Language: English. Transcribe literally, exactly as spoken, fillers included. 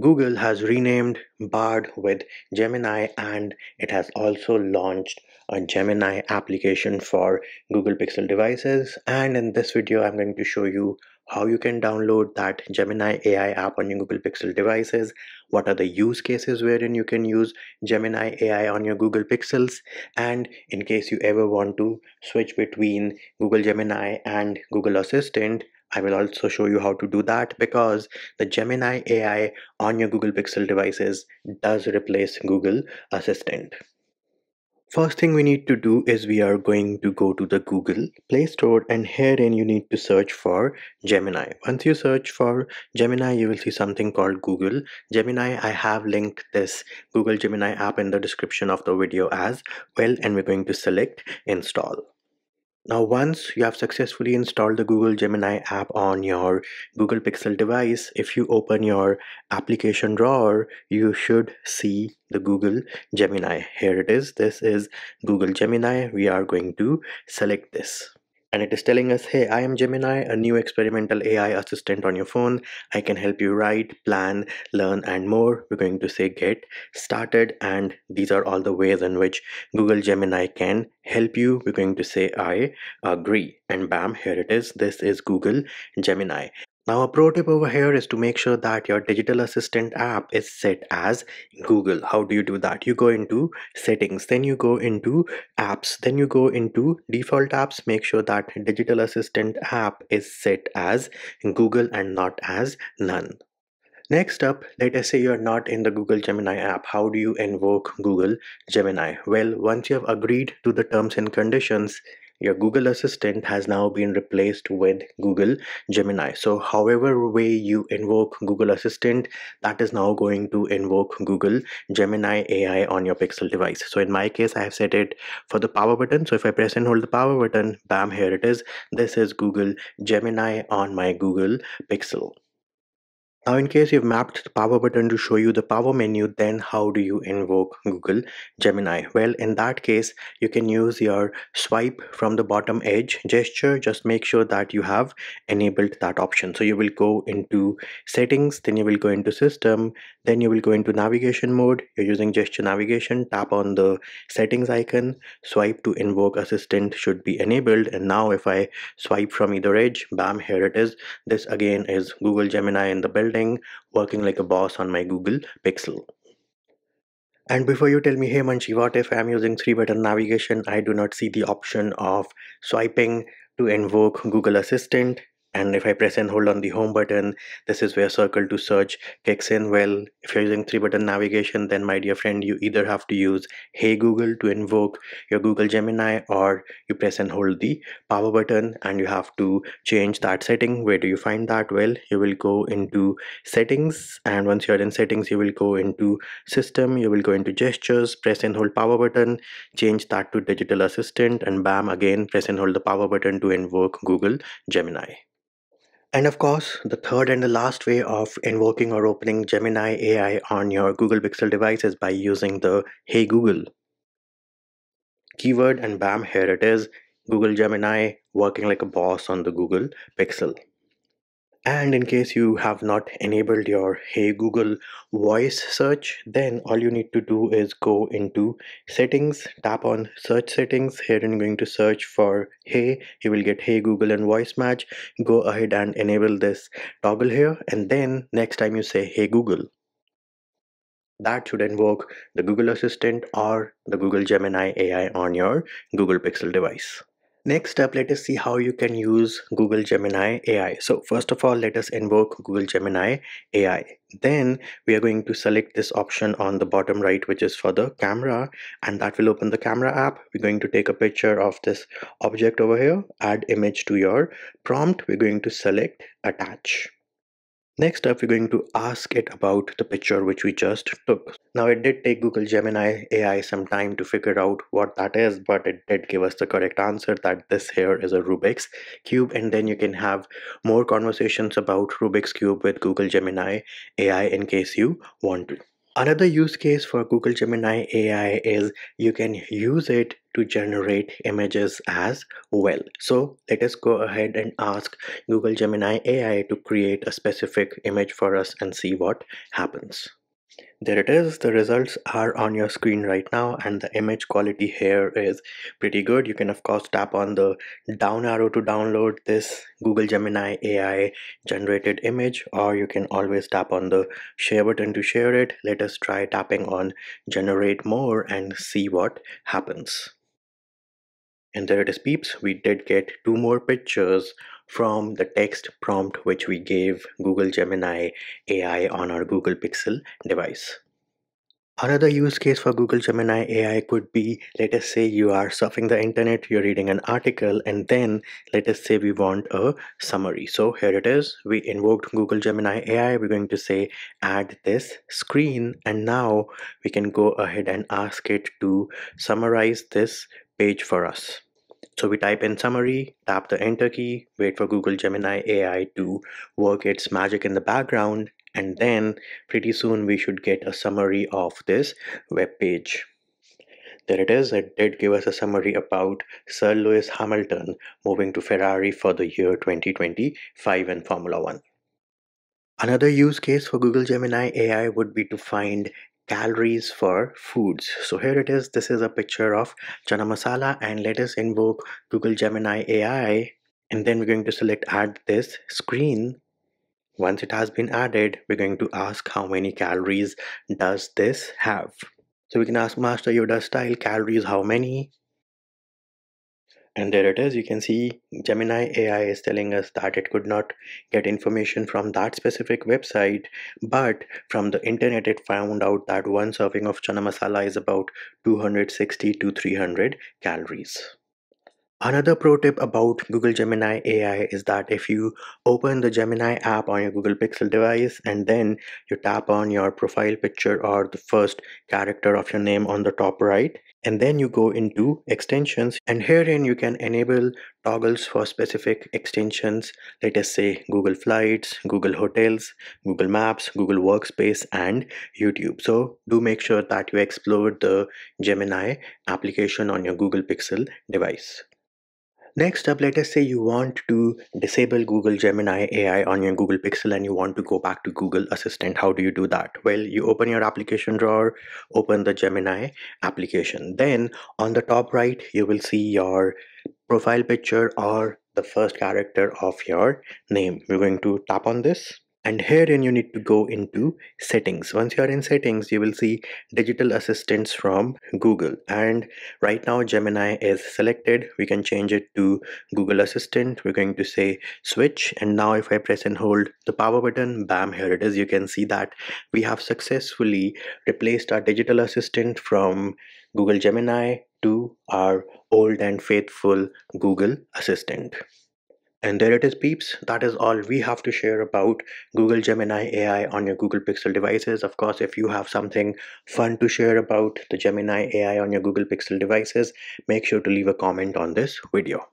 Google has renamed Bard with Gemini, and it has also launched a Gemini application for Google Pixel devices. And in this video, I'm going to show you how you can download that Gemini A I app on your Google Pixel devices, what are the use cases wherein you can use Gemini A I on your Google Pixels, and in case you ever want to switch between Google Gemini and Google Assistant, I will also show you how to do that, because the Gemini A I on your Google Pixel devices does replace Google Assistant. First thing we need to do is we are going to go to the Google Play Store, and herein you need to search for Gemini. Once you search for Gemini, you will see something called Google Gemini. I have linked this Google Gemini app in the description of the video as well, and we're going to select install. Now, once you have successfully installed the Google Gemini app on your Google Pixel device, if you open your application drawer, you should see the Google Gemini. Here it is. This is Google Gemini. We are going to select this. And it is telling us, hey, I am Gemini, a new experimental A I assistant on your phone. I can help you write, plan, learn, and more. We're going to say get started. And these are all the ways in which Google Gemini can help you. We're going to say I agree. And bam, here it is. This is Google Gemini. Now, a pro tip over here is to make sure that your digital assistant app is set as Google. How do you do that? You go into settings, then you go into apps, then you go into default apps. Make sure that digital assistant app is set as Google and not as none. Next up, let us say you're not in the Google Gemini app. How do you invoke Google Gemini? Well, once you have agreed to the terms and conditions, your Google Assistant has now been replaced with Google Gemini. So however way you invoke Google Assistant, that is now going to invoke Google Gemini A I on your Pixel device. So in my case, I have set it for the power button. So if I press and hold the power button, bam, here it is. This is Google Gemini on my Google Pixel. Now, in case you've mapped the power button to show you the power menu, then how do you invoke Google Gemini? Well, in that case, you can use your swipe from the bottom edge gesture. Just make sure that you have enabled that option. So you will go into settings, then you will go into system, then you will go into navigation mode. You're using gesture navigation, tap on the settings icon, swipe to invoke assistant should be enabled. And now if I swipe from either edge, bam, here it is. This again is Google Gemini in the building, working like a boss on my Google Pixel. And before you tell me, hey Manshi, what if I am using three button navigation? I do not see the option of swiping to invoke Google Assistant. And if I press and hold on the home button, this is where circle to search kicks in. Well, if you're using three button navigation, then my dear friend, you either have to use Hey Google to invoke your Google Gemini, or you press and hold the power button, and you have to change that setting. Where do you find that? Well, you will go into settings, and once you're in settings, you will go into system, you will go into gestures, press and hold power button, change that to digital assistant, and bam, again, press and hold the power button to invoke Google Gemini. And of course, the third and the last way of invoking or opening Gemini A I on your Google Pixel device is by using the Hey Google keyword, and bam, here it is, Google Gemini working like a boss on the Google Pixel. And in case you have not enabled your Hey Google voice search, then all you need to do is go into settings, tap on search settings. Here I'm going to search for Hey. You will get Hey Google and voice match. Go ahead and enable this toggle here, and then next time you say Hey Google, that should invoke the Google Assistant or the Google Gemini A I on your Google Pixel device. Next up, let us see how you can use Google Gemini A I. So first of all, let us invoke Google Gemini A I. Then we are going to select this option on the bottom right, which is for the camera, and that will open the camera app. We're going to take a picture of this object over here, add image to your prompt. We're going to select attach. Next up, we're going to ask it about the picture which we just took. Now, it did take Google Gemini A I some time to figure out what that is, but it did give us the correct answer that this here is a Rubik's Cube. And then you can have more conversations about Rubik's Cube with Google Gemini A I in case you want to. Another use case for Google Gemini A I is you can use it to generate images as well. So let us go ahead and ask Google Gemini A I to create a specific image for us and see what happens. There it is. The results are on your screen right now, and the image quality here is pretty good. You can of course tap on the down arrow to download this Google Gemini A I generated image, or you can always tap on the share button to share it. Let us try tapping on generate more and see what happens. And there it is, peeps. We did get two more pictures from the text prompt which we gave Google Gemini A I on our Google Pixel device. Another use case for Google Gemini A I could be, let us say you are surfing the internet, you're reading an article, and then let us say we want a summary. So here it is. We invoked Google Gemini A I. We're going to say add this screen, and now we can go ahead and ask it to summarize this page for us. So we type in summary, tap the enter key, wait for Google Gemini A I to work its magic in the background, and then pretty soon we should get a summary of this web page. There it is. It did give us a summary about Sir Lewis Hamilton moving to Ferrari for the year twenty twenty-five in Formula One. Another use case for Google Gemini A I would be to find calories for foods. So here it is. This is a picture of Chana Masala, and let us invoke Google Gemini A I, and then we're going to select add this screen. Once it has been added, we're going to ask how many calories does this have. So we can ask Master Yoda style, calories how many? And there it is. You can see Gemini A I is telling us that it could not get information from that specific website, but from the internet it found out that one serving of Chana Masala is about two hundred sixty to three hundred calories. Another pro tip about Google Gemini A I is that if you open the Gemini app on your Google Pixel device and then you tap on your profile picture or the first character of your name on the top right, and then you go into extensions, and herein you can enable toggles for specific extensions. Let us say Google Flights, Google Hotels, Google Maps, Google Workspace, and YouTube. So do make sure that you explore the Gemini application on your Google Pixel device. Next up, let us say you want to disable Google Gemini A I on your Google Pixel and you want to go back to Google Assistant. How do you do that? Well, you open your application drawer, open the Gemini application. Then on the top right, you will see your profile picture or the first character of your name. We're going to tap on this. And herein you need to go into settings. Once you are in settings, you will see digital assistants from Google. And right now Gemini is selected. We can change it to Google Assistant. We're going to say switch. And now if I press and hold the power button, bam, here it is. You can see that we have successfully replaced our digital assistant from Google Gemini to our old and faithful Google Assistant. And there it is, peeps. That is all we have to share about Google Gemini A I on your Google Pixel devices. Of course, if you have something fun to share about the Gemini A I on your Google Pixel devices, make sure to leave a comment on this video.